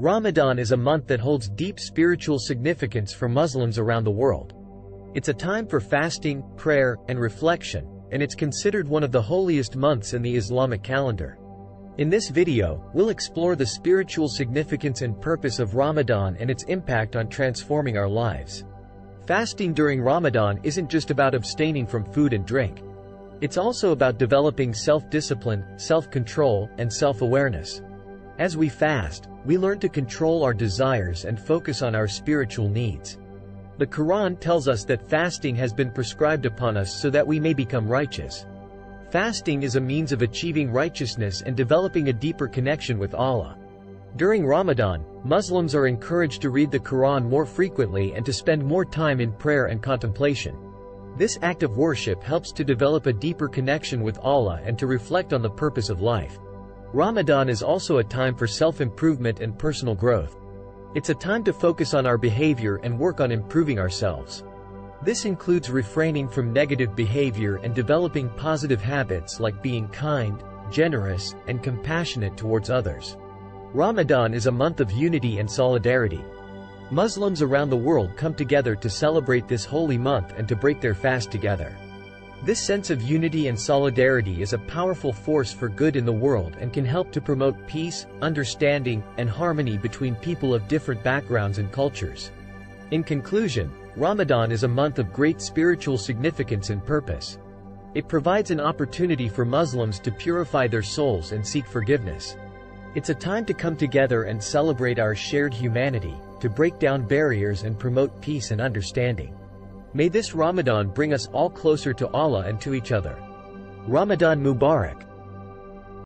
Ramadan is a month that holds deep spiritual significance for Muslims around the world. It's a time for fasting, prayer, and reflection, and it's considered one of the holiest months in the Islamic calendar. In this video, we'll explore the spiritual significance and purpose of Ramadan and its impact on transforming our lives. Fasting during Ramadan isn't just about abstaining from food and drink. It's also about developing self-discipline, self-control, and self-awareness. As we fast, we learn to control our desires and focus on our spiritual needs. The Quran tells us that fasting has been prescribed upon us so that we may become righteous. Fasting is a means of achieving righteousness and developing a deeper connection with Allah. During Ramadan, Muslims are encouraged to read the Quran more frequently and to spend more time in prayer and contemplation. This act of worship helps to develop a deeper connection with Allah and to reflect on the purpose of life. Ramadan is also a time for self-improvement and personal growth. It's a time to focus on our behavior and work on improving ourselves. This includes refraining from negative behavior and developing positive habits like being kind, generous, and compassionate towards others. Ramadan is a month of unity and solidarity. Muslims around the world come together to celebrate this holy month and to break their fast together. This sense of unity and solidarity is a powerful force for good in the world and can help to promote peace, understanding, and harmony between people of different backgrounds and cultures. In conclusion, Ramadan is a month of great spiritual significance and purpose. It provides an opportunity for Muslims to purify their souls and seek forgiveness. It's a time to come together and celebrate our shared humanity, to break down barriers and promote peace and understanding. May this Ramadan bring us all closer to Allah and to each other. Ramadan Mubarak.